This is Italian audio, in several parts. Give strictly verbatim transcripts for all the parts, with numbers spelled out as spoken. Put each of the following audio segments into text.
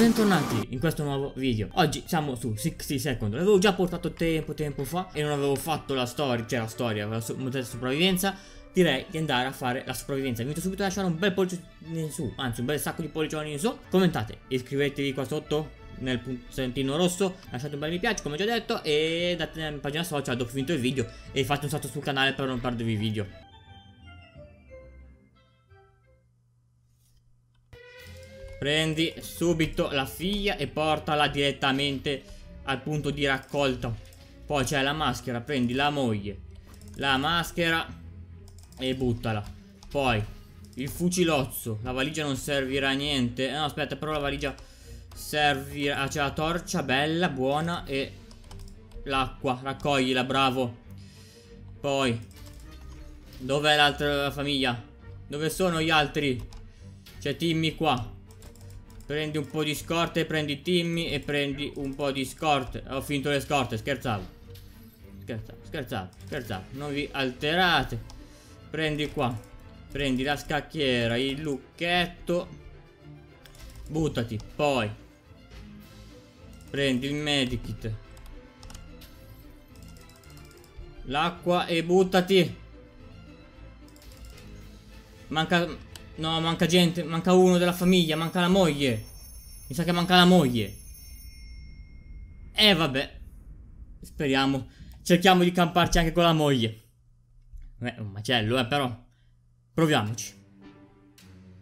Bentornati in questo nuovo video. Oggi siamo su sessanta secondi. L'avevo già portato tempo tempo fa e non avevo fatto la storia, cioè la storia, la sopravvivenza. Direi di andare a fare la sopravvivenza. Vi invito subito a lasciare un bel pollice in su, anzi un bel sacco di pollicioni in su. Commentate, iscrivetevi qua sotto nel puntino rosso, lasciate un bel mi piace come già detto e date la mia pagina social dopo finito il video e fate un salto sul canale per non perdervi i video. Prendi subito la figlia e portala direttamente al punto di raccolta. Poi c'è la maschera, prendi la moglie, la maschera e buttala. Poi il fucilozzo, la valigia non servirà a niente. No, aspetta, però la valigia servirà, c'è la torcia bella buona e l'acqua, raccoglila, bravo. Poi dov'è l'altra famiglia? Dove sono gli altri? C'è Timmy qua. Prendi un po' di scorte, prendi Timmy e prendi un po' di scorte. Ho finito le scorte, scherzavo. Scherzavo, scherzavo, scherzavo. Non vi alterate. Prendi qua, prendi la scacchiera, il lucchetto, buttati. Poi prendi il medikit, l'acqua e buttati. Manca, no, manca gente, manca uno della famiglia, manca la moglie. Mi sa che manca la moglie. E vabbè, speriamo, cerchiamo di camparci anche con la moglie. Beh, un macello, eh, però. Proviamoci.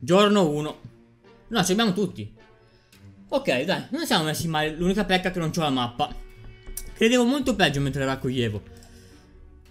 Giorno uno. No, ci abbiamo tutti. Ok, dai, non siamo messi male. L'unica pecca è che non c'ho la mappa. Credevo molto peggio mentre raccoglievo.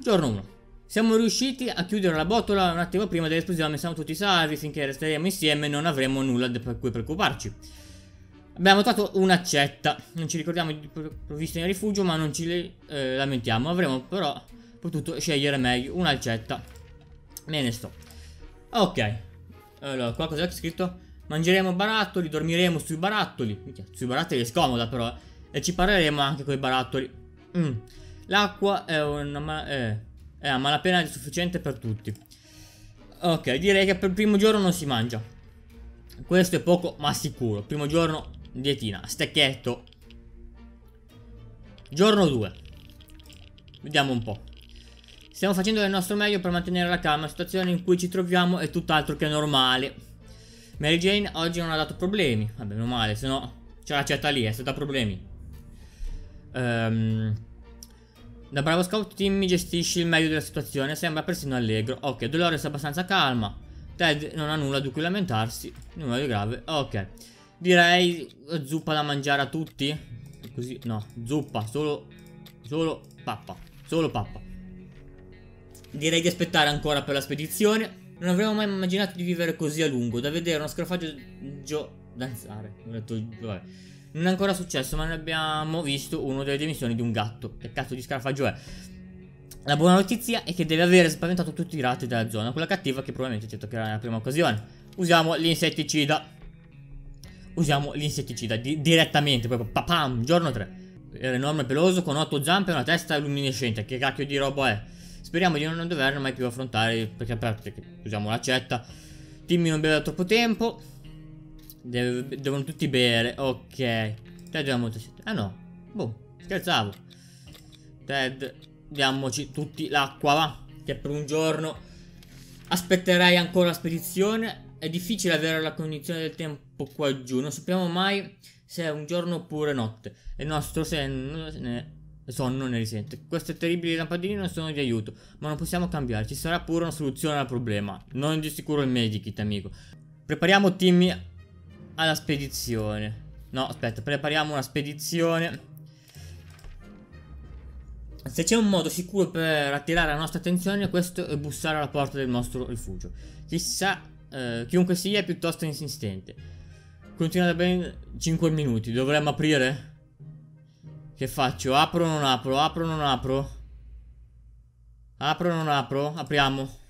Giorno uno. Siamo riusciti a chiudere la bottola un attimo prima dell'esplosione. Siamo tutti salvi. Finché resteremo insieme non avremo nulla di cui preoccuparci. Abbiamo trovato un'accetta. Non ci ricordiamo di provviste nel rifugio, ma non ci eh, lamentiamo. Avremo però potuto scegliere meglio un'alcetta. Me ne sto. Ok. Allora qua cos'è che è scritto? Mangeremo barattoli, dormiremo sui barattoli. Sui barattoli è scomoda però eh. E ci parleremo anche con i barattoli. mm. L'acqua è una eh, è a malapena sufficiente per tutti. Ok, direi che per il primo giorno non si mangia. Questo è poco ma sicuro. Primo giorno dietina, stecchetto. Giorno due. Vediamo un po'. Stiamo facendo del nostro meglio per mantenere la calma. La situazione in cui ci troviamo è tutt'altro che normale. Mary Jane oggi non ha dato problemi. Vabbè, meno male, se no c'è la certa lì, è stata problemi. um, Da bravo scout Timmy gestisce il meglio della situazione. Sembra persino allegro. Ok, Dolores è abbastanza calma. Ted non ha nulla di cui lamentarsi. Nulla di grave, ok. Direi zuppa da mangiare a tutti. Così, no, zuppa, solo, solo pappa. Solo pappa. Direi di aspettare ancora per la spedizione. Non avremmo mai immaginato di vivere così a lungo. Da vedere uno scarafaggio danzare. Ho detto, vabbè. Non è ancora successo, ma ne abbiamo visto uno delle dimissioni di un gatto. Che cazzo di scarafaggio è? La buona notizia è che deve avere spaventato tutti i ratti della zona. Quella cattiva che probabilmente ci toccherà nella prima occasione. Usiamo l'insetticida. Usiamo l'insetticida di direttamente. Proprio papam. Giorno tre. Era enorme, peloso, con otto zampe e una testa luminescente. Che cacchio di roba è? Speriamo di non doverlo mai più affrontare, perché, perché usiamo l'accetta. Timmy non beve da troppo tempo. Deve, devono tutti bere, ok. Ted abbiamo molto. Ah no, boh, scherzavo. Ted, diamoci tutti l'acqua, va. Che per un giorno aspetterai ancora la spedizione. È difficile avere la cognizione del tempo qua giù. Non sappiamo mai se è un giorno oppure notte. E il nostro senno ne... sonno ne risente. Queste terribili lampadine non sono di aiuto, ma non possiamo cambiare. Ci sarà pure una soluzione al problema. Non di sicuro il medikit, amico. Prepariamo Timmy alla spedizione. No, aspetta, prepariamo una spedizione. Se c'è un modo sicuro per attirare la nostra attenzione, questo è bussare alla porta del nostro rifugio. Chissà, eh, chiunque sia è piuttosto insistente. Continuate ben cinque minuti. Dovremmo aprire? Che faccio? Apro o non apro? Apro o non apro? Apro o non apro? Apriamo.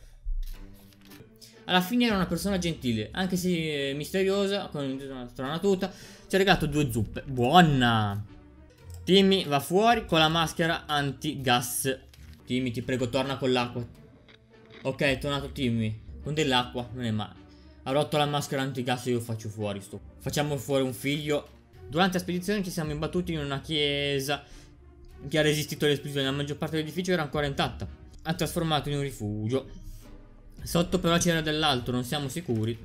Alla fine era una persona gentile, anche se misteriosa, con una strana tuta. Ci ha regalato due zuppe. Buona! Timmy va fuori con la maschera antigas. Timmy, ti prego, torna con l'acqua. Ok, è tornato Timmy. Con dell'acqua, non è male. Ha rotto la maschera antigas e io lo faccio fuori sto. Facciamo fuori un figlio Durante la spedizione ci siamo imbattuti in una chiesa che ha resistito alle esplosioni. La maggior parte dell'edificio era ancora intatta, ha trasformato in un rifugio. Sotto però c'era dell'altro, non siamo sicuri.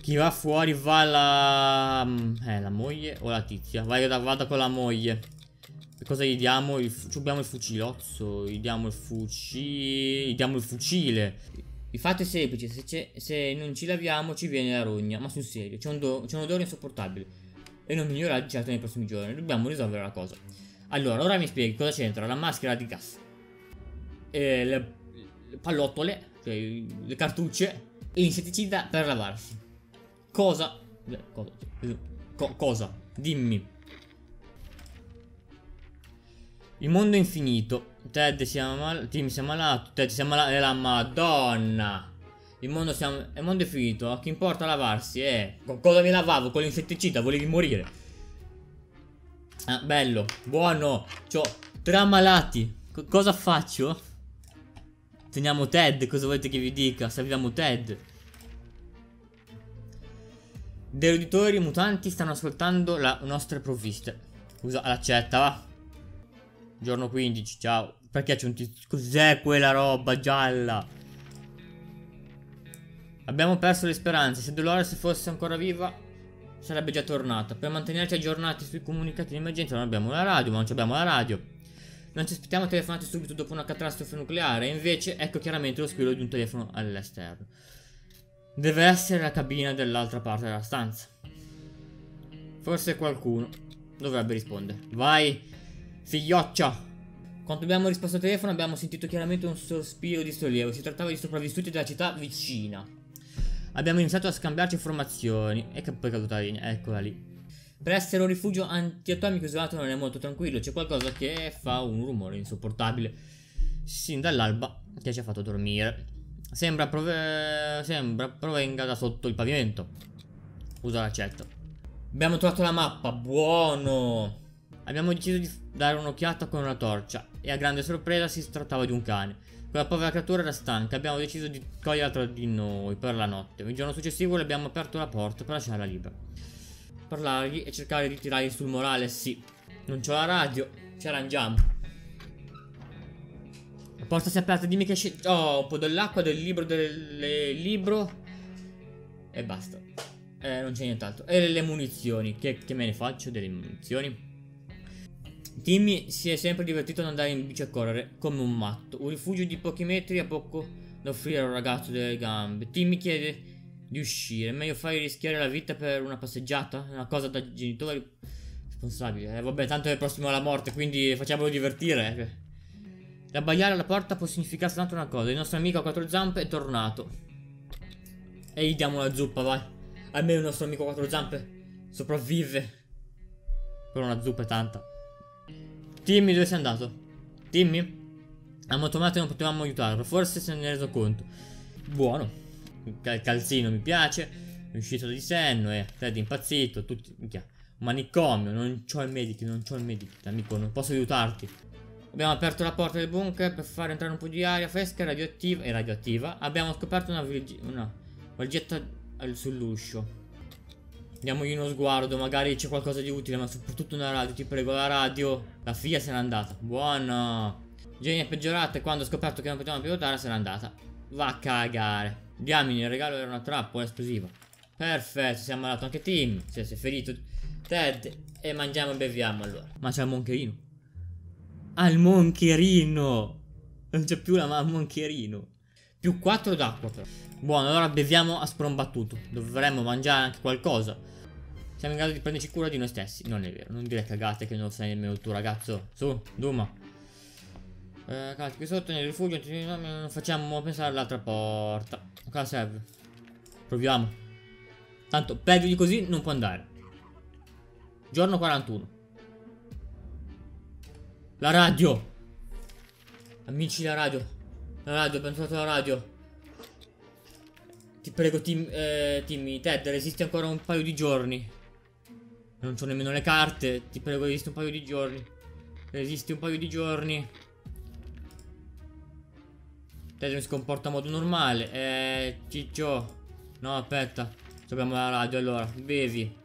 Chi va fuori va la... Eh, la moglie o la tizia? Vai, vada con la moglie. Che cosa gli diamo? Il fu... Abbiamo il fucilozzo. Gli diamo il fucile. Gli diamo il fucile. Il fatto è semplice. Se, se non ci laviamo ci viene la rogna. Ma sul serio, c'è un, do... un odore insopportabile. E non migliorerà di certo nei prossimi giorni. Dobbiamo risolvere la cosa. Allora, ora mi spieghi cosa c'entra la maschera di gas, e le... le pallottole, cioè le cartucce, e l'insetticida per lavarsi. Cosa? Co cosa? Dimmi. Il mondo è infinito. Ted siamo mal... Tim si è malato. Ted si è malato. È la madonna. Il mondo siamo... Il mondo è finito. A chi importa lavarsi? Eh. Con cosa mi lavavo? Con l'insetticida? Volevi morire? Ah, bello. Buono. C'ho tre ammalati. Co cosa faccio? Teniamo Ted. Cosa volete che vi dica? Salviamo Ted. Gli roditori mutanti stanno ascoltando le nostre provviste. Scusa, l'accetta, va. Giorno quindici, ciao. Perché c'è un tizio? Cos'è quella roba gialla? Abbiamo perso le speranze. Se Dolores fosse ancora viva, sarebbe già tornata. Per mantenerci aggiornati sui comunicati di emergenza non abbiamo la radio, ma non abbiamo la radio. Non ci aspettiamo telefonate subito dopo una catastrofe nucleare. Invece, ecco chiaramente lo squillo di un telefono all'esterno. Deve essere la cabina dell'altra parte della stanza. Forse qualcuno dovrebbe rispondere. Vai, figlioccia. Quando abbiamo risposto al telefono abbiamo sentito chiaramente un sospiro di sollievo. Si trattava di sopravvissuti della città vicina. Abbiamo iniziato a scambiarci informazioni. E che poi è caduta la linea, eccola lì. Per essere un rifugio antiatomico isolato non è molto tranquillo. C'è qualcosa che fa un rumore insopportabile sin dall'alba che ci ha fatto dormire. Sembra, prove... Sembra provenga da sotto il pavimento. Usa l'accetta. Abbiamo trovato la mappa. Buono. Abbiamo deciso di dare un'occhiata con una torcia. E a grande sorpresa si trattava di un cane. Quella povera creatura era stanca. Abbiamo deciso di coglierla tra di noi per la notte. Il giorno successivo le abbiamo aperto la porta per lasciarla libera. Parlargli e cercare di tirargli sul morale, sì. Non c'ho la radio. Ci arrangiamo. Porta si è aperta, dimmi che c'è. Oh, un po' dell'acqua, del libro, del libro. E basta. Eh, non c'è nient'altro. E le munizioni. Che, che me ne faccio delle munizioni? Timmy si è sempre divertito ad andare in bici a correre come un matto. Un rifugio di pochi metri a poco da offrire a un ragazzo delle gambe. Timmy chiede di uscire. Meglio fare rischiare la vita per una passeggiata? Una cosa da genitori responsabile. Eh, vabbè, tanto è prossimo alla morte, quindi facciamolo divertire. L'abbaiare alla porta può significare soltanto una cosa. Il nostro amico a quattro zampe è tornato. E gli diamo la zuppa, vai. Almeno il nostro amico a quattro zampe sopravvive. Però una zuppa è tanta. Timmy, dove sei andato? Timmy? Abbiamo tornato e non potevamo aiutarlo. Forse se ne è reso conto. Buono. Il calzino mi piace. L'uscita di senno e Ted impazzito. Tutti. Minchia. Manicomio. Non c'ho il medico. Non c'ho il medico. Amico, non posso aiutarti. Abbiamo aperto la porta del bunker per far entrare un po' di aria fresca e radioattiva, e radioattiva. Abbiamo scoperto una, una valigetta sull'uscio. Diamogli uno sguardo, magari c'è qualcosa di utile, ma soprattutto una radio, ti prego, la radio. La figlia se n'è andata, buono. Jenny è peggiorata e quando ha scoperto che non potevamo più votare se n'è andata. Va a cagare. Diamine, il regalo era una trappola esplosiva. Perfetto, si è ammalato anche Tim, cioè, si è ferito Ted. E mangiamo e beviamo allora. Ma c'è il moncherino. Al moncherino. Non c'è più la ma moncherino. Più quattro d'acqua. Buono, allora beviamo a sprombattuto. Dovremmo mangiare anche qualcosa. Siamo in grado di prenderci cura di noi stessi. Non è vero, non dire cagate che non lo sai nemmeno tu, ragazzo. Su, Duma. eh, Calci qui sotto nel rifugio. Non facciamo pensare all'altra porta. Cosa serve? Proviamo. Tanto peggio di così non può andare. Giorno quarantuno. La radio. Amici, la radio. La radio, abbiamo trovato la radio. Ti prego, Tim, eh, Timmy, Ted, resisti ancora un paio di giorni. Non c'ho nemmeno le carte. Ti prego, resisti un paio di giorni. Resisti un paio di giorni. Ted non si comporta a modo normale. Eh, ciccio. No, aspetta. Abbiamo la radio, allora. Bevi.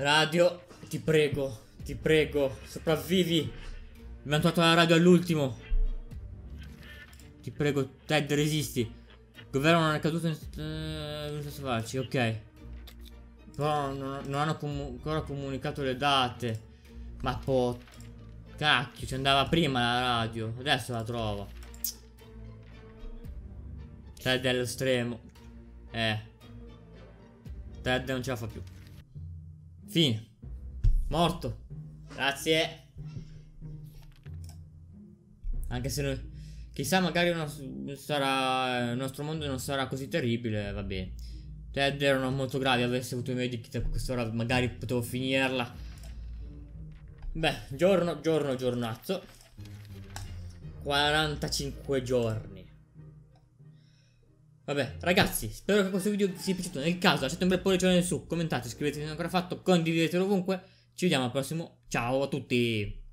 Radio, ti prego, ti prego, sopravvivi. Mi hanno tolto la radio all'ultimo. Ti prego, Ted, resisti. Il governo non è caduto in... Eh, non so farci, ok. Però non, non hanno comu ancora comunicato le date. Ma po... Cacchio, ci andava prima la radio. Adesso la trovo. Ted è all'estremo. Eh. Ted non ce la fa più. Fine. Morto. Grazie. Anche se noi... Chissà, magari non sarà, il nostro mondo non sarà così terribile, va bene. Ted erano molto gravi, avessi avuto i medici a quest'ora magari potevo finirla. Beh, giorno, giorno, giornazzo. quarantacinque giorni. Vabbè, ragazzi, spero che questo video vi sia piaciuto. Nel caso lasciate un bel pollice in su, commentate, iscrivetevi se non ancora fatto, condividetelo ovunque. Ci vediamo al prossimo, ciao a tutti.